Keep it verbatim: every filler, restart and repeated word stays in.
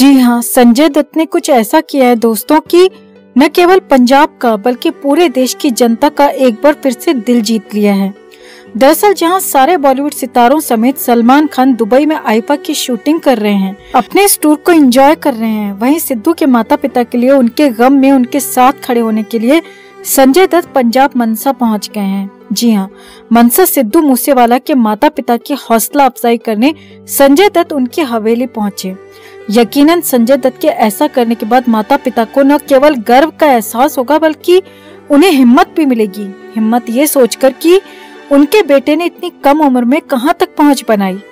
जी हाँ, संजय दत्त ने कुछ ऐसा किया है दोस्तों कि न केवल पंजाब का बल्कि पूरे देश की जनता का एक बार फिर से दिल जीत लिया है। दरअसल जहां सारे बॉलीवुड सितारों समेत सलमान खान दुबई में आईफा की शूटिंग कर रहे हैं, अपने इस टूर को एंजॉय कर रहे हैं, वहीं सिद्धू के माता पिता के लिए उनके गम में उनके साथ खड़े होने के लिए संजय दत्त पंजाब मनसा पहुंच गए हैं। जी हां, मनसा सिद्धू मूसेवाला के माता पिता की हौसला अफजाई करने संजय दत्त उनकी हवेली पहुँचे। यकीनन संजय दत्त के ऐसा करने के बाद माता पिता को न केवल गर्व का एहसास होगा बल्कि उन्हें हिम्मत भी मिलेगी। हिम्मत ये सोचकर कि उनके बेटे ने इतनी कम उम्र में कहां तक पहुंच बनाई।